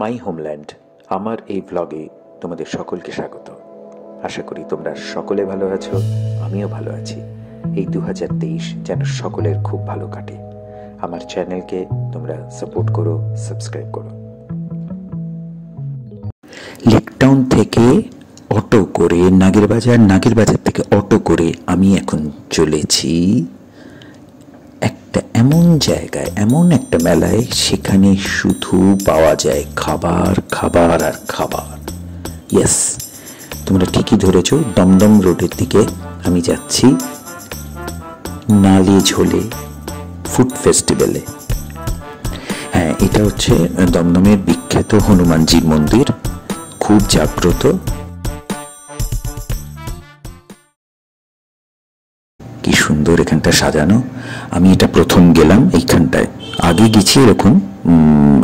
মাই homeland আমার এই ব্লগে তোমাদের সকলকে স্বাগত। আশা করি তোমরা সকলে ভালো আছো, আমিও ভালো আছি। এই 2023 যেন সকলের খুব ভালো কাটে। আমার চ্যানেলকে তোমরা সাপোর্ট করো, সাবস্ক্রাইব করো। লেকটাউন থেকে অটো করে নাগেরবাজার, নাগেরবাজার থেকে অটো করে আমি এখন চলেছি একটা এমন জায়গায়, এমন একটা মেলায় সেখানে শুধু পাওয়া যায় খাবার, খাবার আর খাবার। ইয়েস, তোমরা ঠিকই ধরেছ। দমদম রোডের দিকে আমি যাচ্ছি নালে ঝোলে ফুড ফেস্টিভ্যালে। হ্যাঁ, এটা হচ্ছে দমদমের বিখ্যাত হনুমানজির মন্দির, খুব জাগ্রত। কি সুন্দর এখানটা সাজানো! আমি এটা প্রথম গেলাম এইখানটায়, আগে গেছি এরকম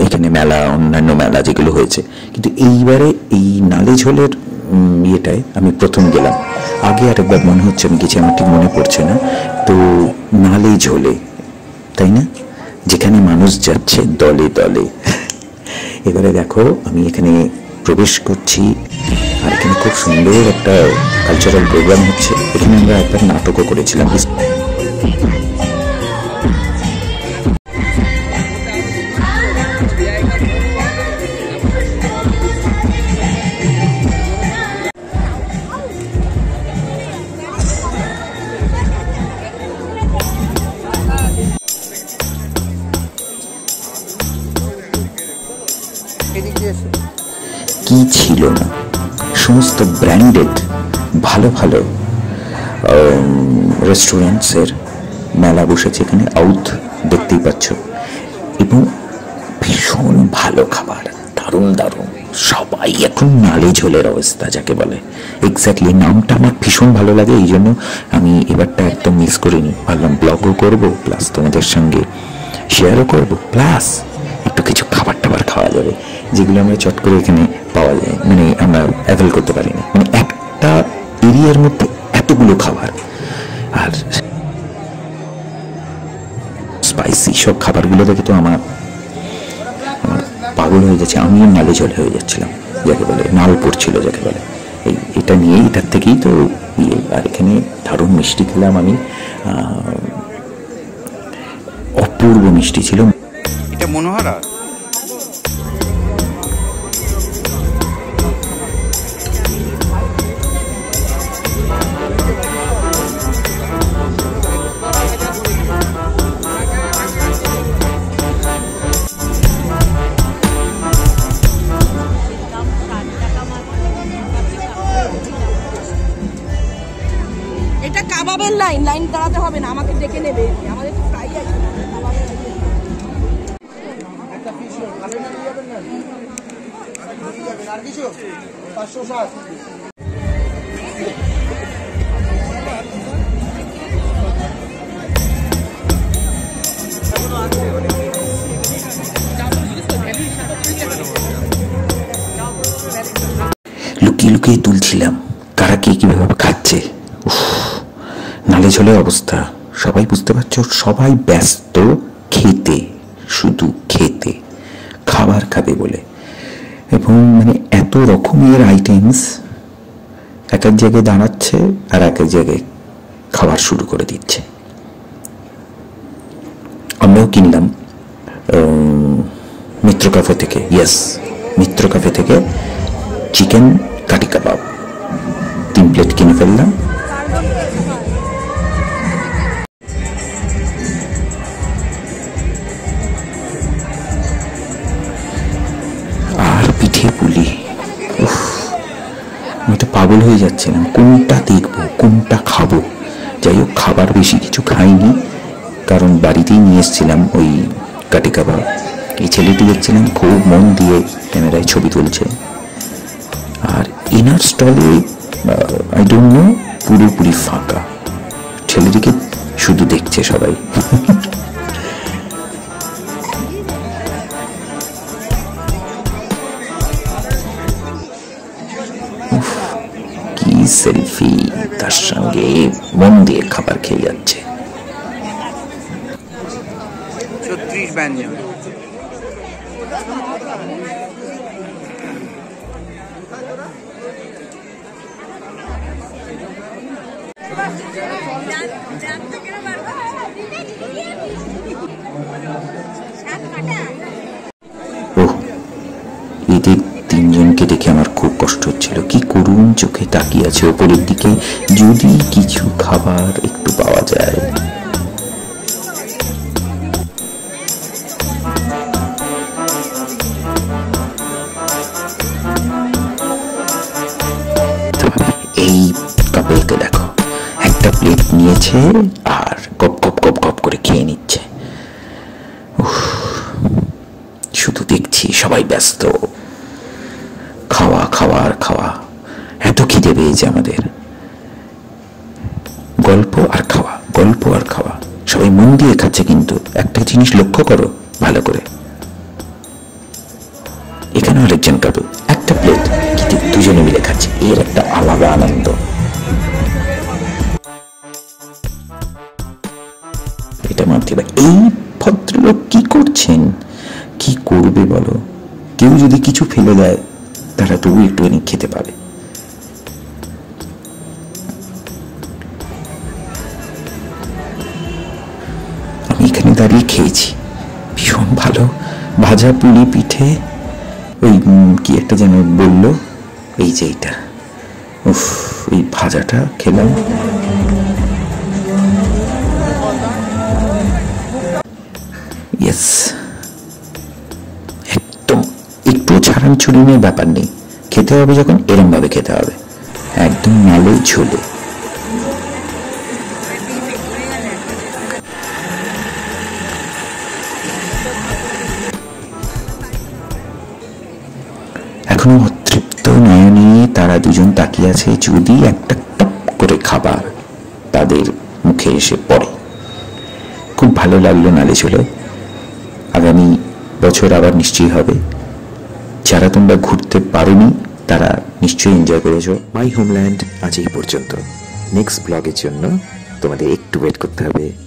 এখানে মেলা, অন্যান্য মেলা যেগুলো হয়েছে, কিন্তু এইবারে এই নালে ঝোলের ইয়েটায় আমি প্রথম গেলাম। আগে আরেকবার মনে হচ্ছে আমি গেছি, আমার ঠিক মনে পড়ছে না। তো নালে ঝোলে, তাই না, যেখানে মানুষ যাচ্ছে দলে দলে। এবারে দেখো আমি এখানে প্রবেশ করছি, আর এখানে খুব সুন্দর একটা কালচারাল প্রোগ্রাম হচ্ছে। এখানে আমরা একটা নাটকও করেছিলাম। কি ছিল না, সমস্ত ব্র্যান্ডেড ভালো ভালো রেস্টুরেন্টসের মেলা বসেছে এখানে, আউট দেখতেই পাচ্ছ। এবং ভীষণ ভালো খাবার, দারুণ দারুণ। সবাই এখন নালে ঝোলের অবস্থা যাকে বলে, এক্স্যাক্টলি নামটা আমার ভীষণ ভালো লাগে, এই জন্য আমি এবারটা একদম মিস করিনি। ভাবলাম ব্লগও করবো, প্লাস তোমাদের সঙ্গে শেয়ারও করবো, প্লাস একটু কিছু খাবার টাবার খাওয়া যাবে যেগুলো আমরা চট করে এখানে পাওয়া যায়, মানে আমরা অ্যাভেল করতে পারি না, মানে একটা এরিয়ার মধ্যে এতগুলো খাবার। আর স্পাইসি সব খাবারগুলো দেখে তো আমার পাগল হয়ে যাচ্ছে, আমিও নালে ঝোলে হয়ে যাচ্ছিলাম যাকে বলে, নাল পড়ছিল যাকে বলে। এই এটা নিয়ে, এটার থেকেই তো ইয়ে। আর এখানে দারুণ মিষ্টি খেলাম আমি, অপূর্ব মিষ্টি ছিল। এটা মনোহরা লুকিয়ে লুকিয়ে তুলছিলাম কারা কে কিভাবে খাচ্ছে। নালে ঝোলে অবস্থা সবাই বুঝতে পারছো, সবাই ব্যস্ত খেতে, শুধু খেতে, খাবার খাবে বলে। এবং মানে এত রকমের আইটেমস, এক এক জায়গায় দাঁড়াচ্ছে আর এক এক জায়গায় খাবার শুরু করে দিচ্ছে। আমরাও কিনলাম মিত্র ক্যাফে থেকে। ইয়েস, মিত্র ক্যাফে থেকে চিকেন কাটি কাবাব 3 প্লেট কিনে ফেললাম। পাগল হয়ে যাচ্ছিলাম কোনটা দেখবো, কোনটা খাবো। যাই হোক, খাবার বেশি কিছু খাইনি, কারণ বাড়িতেই নিয়ে এসেছিলাম ওই কাটি কাবাব। এই ছেলেটি দেখছিলাম খুব মন দিয়ে ক্যামেরায় ছবি তুলছে। আর ইনার স্টলে আই ডোন্ট নো, পুরোপুরি ফাঁকা, ছেলেটিকে শুধু দেখছে সবাই। সেলফি তার সঙ্গে মন দিয়ে খাবার খেয়ে যাচ্ছে। तीन जन के देखे खूब कष्ट हो कि करुण चोखे तकिए आछे ओपरेर दिके यदि किछु खाबार एकटू पावा जाए। गल्प और खावा सबाई मन दिए खाচ্ছে কিন্তু একটা জিনিস লক্ষ্য করো ভালো করে। এখানে আরেকজন কাপ একটা প্লেট কিন্তু দুজনে মিলে খাচ্ছে, এর একটা আলাদা আনন্দ। এটা মানতে বা এই ভদ্রলোক কি করছেন, কি করবে বলো? কেউ যদি কিছু ফেলে দেয় তারা তবু একটু খেতে পারে। দাঁড়িয়ে খেয়েছি ভীষণ ভালো ভাজা পুলি পিঠে ওই কি একটা যেন বললো, এই যে এইটা, উফ এই ভাজাটা খেলাম। ইয়েস, একদম একটু ছাড়ান ছুড়ি নিয়ে ব্যাপার নেই, খেতে হবে যখন এরম ভাবে খেতে হবে, একদম নালে ঝোলে। অতৃপ্ত নয়নে তারা দুজন তাকিয়ে আছে যদি একটা টপ করে খাবার তাদের মুখে এসে পড়ে। খুব ভালো লাগলো নালে ঝোলে, আগামী বছর আবার নিশ্চয়ই হবে। যারা তোমরা ঘুরতে পারোনি তারা নিশ্চয়ই এনজয় করেছো। মাই হোমল্যান্ড আজ এই পর্যন্ত, নেক্সট ব্লগের জন্য তোমাদের একটু ওয়েট করতে হবে।